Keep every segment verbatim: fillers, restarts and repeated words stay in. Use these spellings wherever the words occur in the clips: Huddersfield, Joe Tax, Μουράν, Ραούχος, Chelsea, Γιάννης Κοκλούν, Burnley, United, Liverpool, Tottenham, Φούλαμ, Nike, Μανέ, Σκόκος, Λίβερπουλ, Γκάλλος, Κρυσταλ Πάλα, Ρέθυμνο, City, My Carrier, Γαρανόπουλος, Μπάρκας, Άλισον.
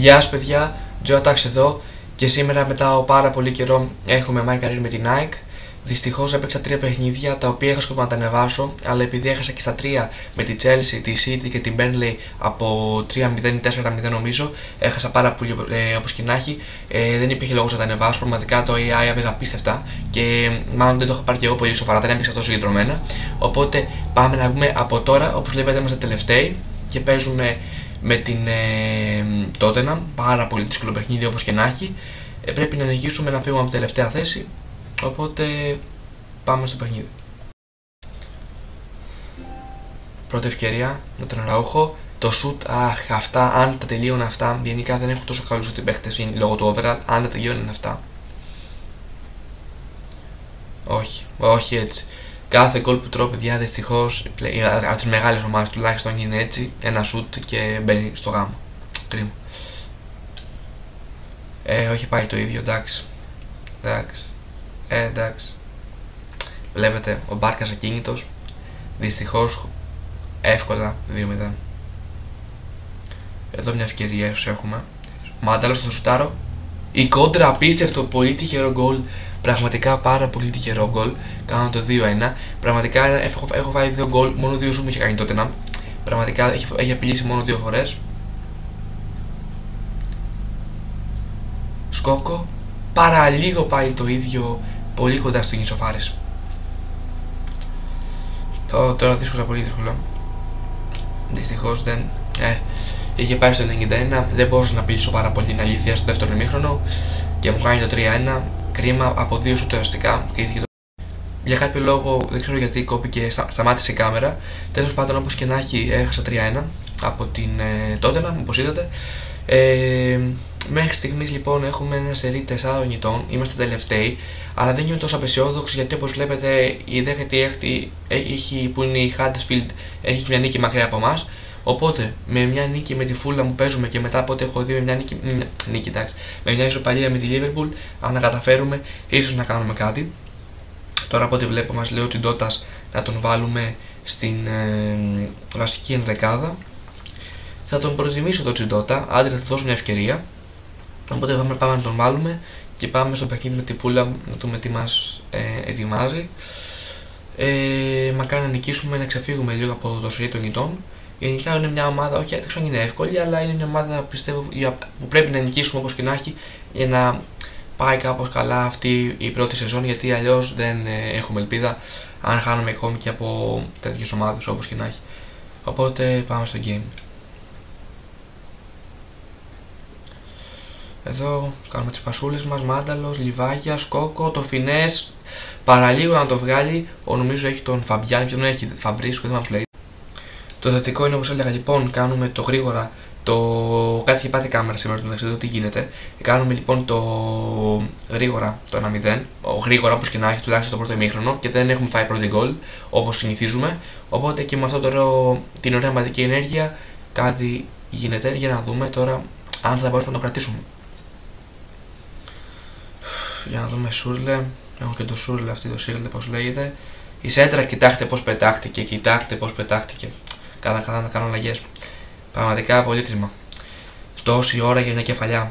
Γεια σας παιδιά, Joe Tax εδώ και σήμερα μετά πάρα πολύ καιρό έχουμε My Carrier με την Nike. Δυστυχώς έπαιξα τρία παιχνίδια τα οποία είχα σκοπό να τα ανεβάσω, αλλά επειδή έχασα και στα τρία με τη Chelsea, τη City και την Burnley από τρία μηδέν τέσσερα μηδέν νομίζω, έχασα πάρα πολύ ε, όπως και να έχει, ε, δεν υπήρχε λόγος να τα ανεβάσω. Πραγματικά το έι άι έπαιζε απίστευτα και μάλλον δεν το έχω πάρει και εγώ πολύ σοβαρά, δεν έπαιξα τόσο συγκεντρωμένα. Οπότε πάμε να βγούμε από τώρα, όπως βλέπετε είμαστε τελευταίοι και παίζουμε με την ε, Tottenham. Πάρα πολύ δύσκολο παιχνίδι όπως και να έχει. Ε, πρέπει να νικήσουμε να φύγουμε από την τελευταία θέση. Οπότε πάμε στο παιχνίδι. Πρώτη ευκαιρία με τον Ραούχο. Το shoot, αχ, αυτά, αν τα τελείωνα αυτά. Γενικά δεν έχω τόσο καλούς ότι παίχτες λόγω του overall. Αν τα τελείωναν αυτά. Όχι, όχι έτσι. Κάθε γκολ που τρώω, παιδιά, δυστυχώς από τις μεγάλες ομάδες τουλάχιστον είναι έτσι. Ένα shoot και μπαίνει στο γάμο. Κρίμα. Ε, όχι πάλι το ίδιο, εντάξει. Εντάξει. Ε, εντάξει. Βλέπετε, ο Μπάρκας ακίνητος. Δυστυχώς εύκολα δύο μηδέν. Εδώ μια ευκαιρία ίσως έχουμε. Μάνταλος στο σουτάρο. Η κόντρα, απίστευτο, πολύ τυχερό γκολ. Πραγματικά πάρα πολύ τυχερό γκολ. Κάνω το δύο ένα. Πραγματικά έχω, έχω βάλει δύο γκολ. Μόνο δύο σου μου είχε κάνει τότε να. Πραγματικά έχει, έχει απειλήσει μόνο δύο φορές. Σκόκο. Παραλίγο πάλι το ίδιο, πολύ κοντά στο Γινσοφάρης. Τώρα, τώρα δύσκολα, πολύ δύσκολα. Δυστυχώς δεν... Ε, είχε πάει στο ενενήντα ένα, δεν μπορούσα να πείσω πάρα πολύ, είναι αλήθεια, στο δεύτερο ημίχρονο και μου κάνει το τρία ένα, κρίμα από δύο σου τεραστικά και ήθηκε το... Για κάποιο λόγο, δεν ξέρω γιατί κόπηκε, στα, σταμάτησε η κάμερα. Τέλος πάντων, όπως και να έχει, έχασα τρία ένα από την ε, Tottenham, όπως είδατε. Ε, Μέχρι στιγμής λοιπόν έχουμε ένα σερί τεσσάρων νητών, είμαστε τελευταίοι, αλλά δεν είμαι τόσο απεσιόδοξος γιατί όπως βλέπετε η δέκατη έκτη που είναι η Huddersfield έχει μια νίκη μακριά από εμάς. Οπότε με μια νίκη με τη Φούλαμ που παίζουμε και μετά από ό,τι έχω δει με μια νίκη, μ, νίκη εντάξει, με μια ισοπαλία με τη Λίβερπουλ, αν να καταφέρουμε ίσως να κάνουμε κάτι. Τώρα από ό,τι βλέπω μας λέει ο Τσιντότας να τον βάλουμε στην ε, βασική ενδεκάδα. Θα τον προτιμήσω τον Τσιντότα, άντε να του δώσω μια ευκαιρία. Οπότε πάμε, πάμε να τον βάλουμε και πάμε στο παιχνίδι με τη Φούλαμ να δούμε τι μας ε, ετοιμάζει. Ε, μακάρι να νικήσουμε, να ξεφύγουμε λίγο από το σωρί των νητών. Γενικά είναι μια ομάδα, όχι δεν ξέρω αν είναι εύκολη, αλλά είναι μια ομάδα πιστεύω που πρέπει να νικήσουμε όπως και να έχει για να πάει κάπως καλά αυτή η πρώτη σεζόν, γιατί αλλιώς δεν ε, έχουμε ελπίδα αν χάνουμε ακόμη και από τέτοιες ομάδες όπως και να έχει. Οπότε πάμε στο game. Εδώ κάνουμε τις πασούλες μας, Μάνταλος, Λιβάγια, Σκόκο, το Φινές. Παραλίγο να το βγάλει, ο νομίζω έχει τον Φαμπιάνη, ποιον έχει, Φαμπρίσκο, δεν μας λέει. Το θετικό είναι όπως έλεγα λοιπόν, κάνουμε το γρήγορα, το... κάτι είχε πάθει κάμερα σήμερα, δεν ξέρω τι γίνεται. Κάνουμε λοιπόν το γρήγορα το ένα μηδέν, γρήγορα όπως και να έχει τουλάχιστον το πρώτο ημίχρονο και δεν έχουμε φάει πρώτη γκολ όπως συνηθίζουμε. Οπότε και με αυτό τώρα την ωραία μαδική ενέργεια κάτι γίνεται για να δούμε τώρα αν θα μπορέσουμε να το κρατήσουμε. Για να δούμε Σούρλε, έχω και το Σούρλε αυτή, το Σούρλε πως λέγεται. Η σέντρα, κοιτάξτε πως πετάχτηκε, κοιτάξτε πως πετάχτηκε. Κατά κατά να κάνω αλλαγές. Πραγματικά πολύ κρίμα. Τόση ώρα για μια κεφαλιά.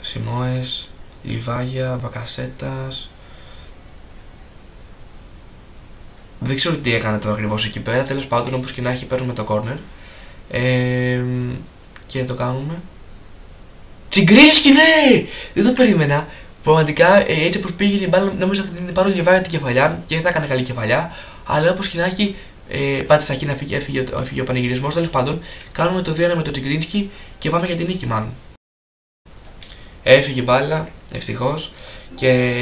Σιμόες, Λιβάγια, Βακασέτας. Δεν ξέρω τι έκανε το ακριβώς εκεί πέρα, τέλος πάντων όπως και να έχει παίρνουμε το corner. Ε, και το κάνουμε. Τσιγκρίσκι, ναι! Δεν το περίμενα. Πραγματικά έτσι όπως πήγαινε η μπάλα, νόμιζα ότι την πάρω Λιβάγια την κεφαλιά και δεν θα έκανε καλή κεφαλιά. Αλλά όπως και να έχει, ε, πάτησα εκεί να φύγει, έφυγε, έφυγε ο πανηγυρισμός. Τέλος πάντων, κάνουμε το δύο ένα με τον Τσιγκρίσκι και πάμε για την νίκη, μάλλον. Έφυγε η μπάλα, ευτυχώς. Και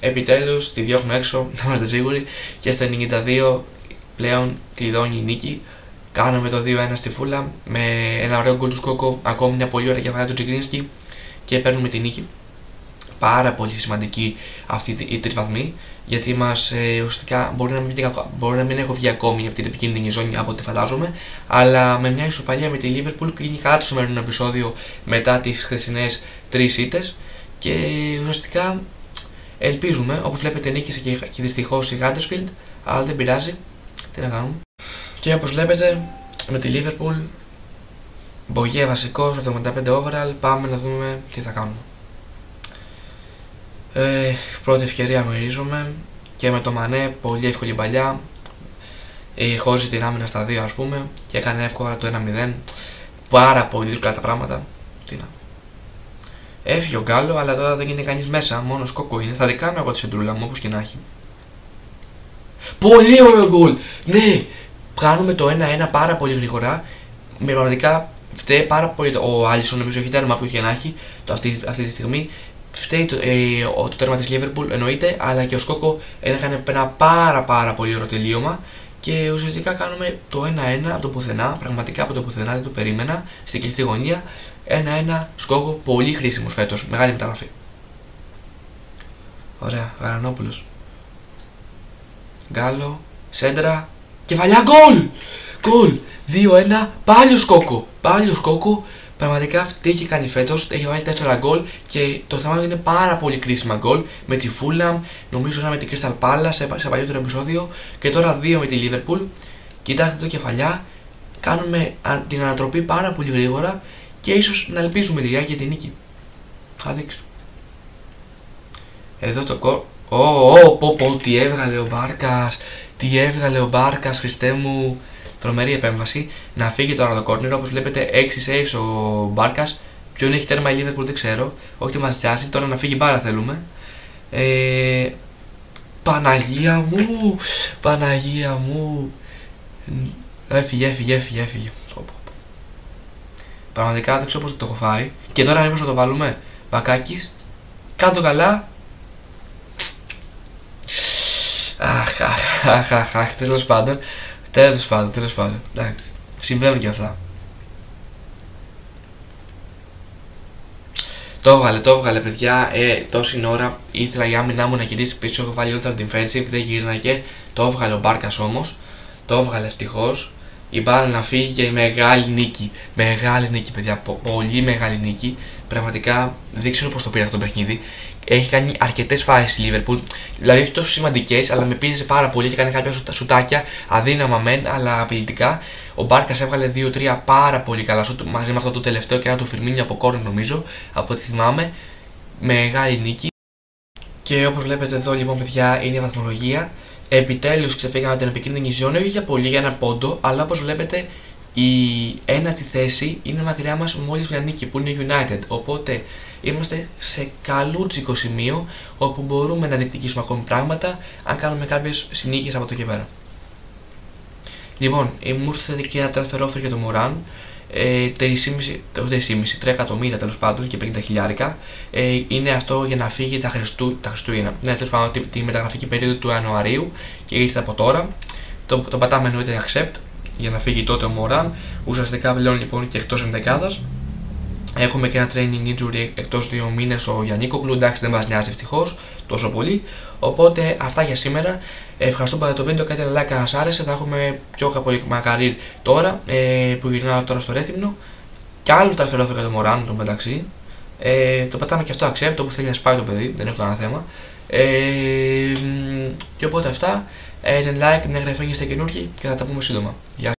επιτέλους τη διώχνουμε έξω, να είμαστε σίγουροι. Και στο ενενήντα δύο πλέον κλειδώνει η νίκη. Κάναμε το δύο ένα στη Φούλα με ένα ωραίο γκολ του Σκόκο, ακόμη μια πολύ ωραία κεφαλιά του Τσιγκρίνσκι και παίρνουμε τη νίκη. Πάρα πολύ σημαντική αυτή η τρισβαθμή, γιατί μας ε, ουσιαστικά μπορεί να, μην, μπορεί να μην έχω βγει ακόμη από την επικίνδυνη ζώνη από ό,τι φαντάζομαι, αλλά με μια ισοπαλία με τη Λίβερπουλ κλείνει καλά το σημερινό επεισόδιο μετά τις χθεσινές τρεις ήττες και ουσιαστικά ελπίζουμε, όπου βλέπετε νίκησε και, και δυστυχώς η Huddersfield, αλλά δεν πειράζει, τι να κάνουμε. Και όπως βλέπετε με τη Liverpool Μπογέ βασικός, εβδομήντα πέντε overall, πάμε να δούμε τι θα κάνουμε. Ε, πρώτη ευκαιρία μυρίζουμε και με το Μανέ, πολύ εύκολη παλιά. Ε, χώριζε την άμυνα στα δύο, ας πούμε, και έκανε εύκολα το ένα μηδέν. Πάρα πολύ δύσκολα τα πράγματα. Τι να. Έφυγε ο Γκάλλο, αλλά τώρα δεν είναι κανείς μέσα, μόνο Σκόκο είναι. Θα την κάνω εγώ τη σεντρούλα μου, όπως και να έχει. Πολύ ωραίο γκολ! Ναι! Κάνουμε το ένα ένα πάρα πολύ γρήγορα. Με πραγματικά φταίει πάρα πολύ. Ο Άλισον νομίζω έχει τέρμα που είχε να έχει αυτή, αυτή τη στιγμή. Φταίει το, ε, το τέρμα της Λίβερπουλ εννοείται, αλλά και ο Σκόκο έκανε ένα πάρα πάρα πολύ ωραίο τελείωμα. Και ουσιαστικά κάνουμε το ένα ένα από το πουθενά. Πραγματικά από το πουθενά, δεν το περίμενα. Στην κλειστή γωνία. ένα ένα Σκόκο, πολύ χρήσιμος φέτος. Μεγάλη μεταγραφή. Ωραία, Γαρανόπουλος. Γκάλλο, σέντρα. Κεφαλιά, γκολ! Γκολ! δύο ένα, πάλι ο Σκόκο. Πάλι ο Σκόκο, πραγματικά τι έχει κάνει φέτος, έχει βάλει τέσσερα γκολ και το θέμα είναι πάρα πολύ κρίσιμα γκολ. Με τη Φούλαμ, νομίζω να με την Κρυσταλ Πάλα σε, σε παλιότερο επεισόδιο και τώρα δύο με τη Λίβερπουλ. Κοιτάξτε το κεφαλιά, κάνουμε την ανατροπή πάρα πολύ γρήγορα και ίσως να ελπίζουμε λιγάκι για την νίκη. Θα δείξω. Εδώ το κο... Ω, ω, πω, πω, τι έβγαλε ο Μπάρκας. Τι έβγαλε ο Μπάρκας, Χριστέ μου. Τρομερή επέμβαση. Να φύγει τώρα το κόρνερο. Όπως βλέπετε, έξι saves ο Μπάρκας. Ποιον έχει τέρμα η Λίβερπουλ δεν ξέρω. Όχι τι μας τσιάζει. Τώρα να φύγει μπάρα θέλουμε. Ε, Παναγία μου. Παναγία μου. Έφυγε, έφυγε, έφυγε. έφυγε. Πραγματικά δεν ξέρω πώς το έχω φάει. Και τώρα μήπως θα το βάλουμε. Μπακάκης. Κάτω καλά. Αχ, αχ, αχ, αχ, αχ, τέλος πάντων. Τέλος πάντων, τέλος πάντων. Εντάξει. Συμβαίνουν και αυτά. Το έβγαλε, το έβγαλε, παιδιά. Ε, τόση ώρα ήθελα η άμυνά μου να γυρίσει πίσω. Έχω βάλει ultra defensive, δεν γύρναγε. Το έβγαλε ο Μπάρκας όμως. Το έβγαλε ευτυχώς. Η μπάλα να φύγει και μεγάλη νίκη. Μεγάλη νίκη, παιδιά. Πολύ μεγάλη νίκη. Πραγματικά δεν ξέρω πώς το πήρε αυτό το παιχνίδι. Έχει κάνει αρκετές φάσεις η Λίβερπουλ. Δηλαδή όχι τόσο σημαντικές, αλλά με πίεσε πάρα πολύ. Έχει κάνει κάποια σουτάκια αδύναμα μεν, αλλά απειλητικά. Ο Μπάρκας έβγαλε δύο τρία πάρα πολύ καλά σουτ. Μαζί με αυτό το τελευταίο και ένα του Φιρμίνιο από κόρνερ, νομίζω. Από ό,τι θυμάμαι. Μεγάλη νίκη. Και όπως βλέπετε εδώ λοιπόν, παιδιά, είναι η βαθμολογία. Επιτέλους ξεφύγαμε την επικίνδυνη ζώνη, όχι για πολύ, για ένα πόντο, αλλά όπως βλέπετε η ένατη θέση είναι μακριά μας μόλις μια νίκη που είναι United. Οπότε είμαστε σε καλούτσικο σημείο όπου μπορούμε να διεκδικήσουμε ακόμη πράγματα αν κάνουμε κάποιες συνήθειες από το και πέρα. Λοιπόν, μου ήρθε και ένα τρανσφερόφερ για το Μουράν. Ε, τρία κόμμα πέντε εκατομμύρια τέλος πάντων και πενήντα χιλιάρικα. Ε, είναι αυτό για να φύγει τα, Χριστού, τα Χριστούγεννα. Ναι, τέλος πάντων τη, τη μεταγραφική περίοδο του Ιανουαρίου και ήρθε από τώρα. Το, το πατάμε εννοείται accept για να φύγει τότε ο Μωράν. Ουσιαστικά πλέον λοιπόν και εκτός ενδεκάδας. Έχουμε και ένα training injury εκτός δύο μήνες ο Γιάννη Κοκλούν. Εντάξει, δεν μας νοιάζει ευτυχώς τόσο πολύ. Οπότε αυτά για σήμερα. Ευχαριστώ πάρα το βίντεο. Κάντε ένα like αν σας άρεσε. Θα έχουμε πιο πολύ My Carrier τώρα ε, που γυρνάω τώρα στο Ρέθυμνο. Κι άλλο τρανσφερόφερ το Μωράν το μεταξύ. Ε, το πατάμε και αυτό accept όπου θέλει να σπάει το παιδί. Δεν έχω κανένα θέμα. Ε, και οπότε αυτά. Ένα like, μια εγγραφή είστε καινούργοι και θα τα πούμε σύντομα. Γεια σας.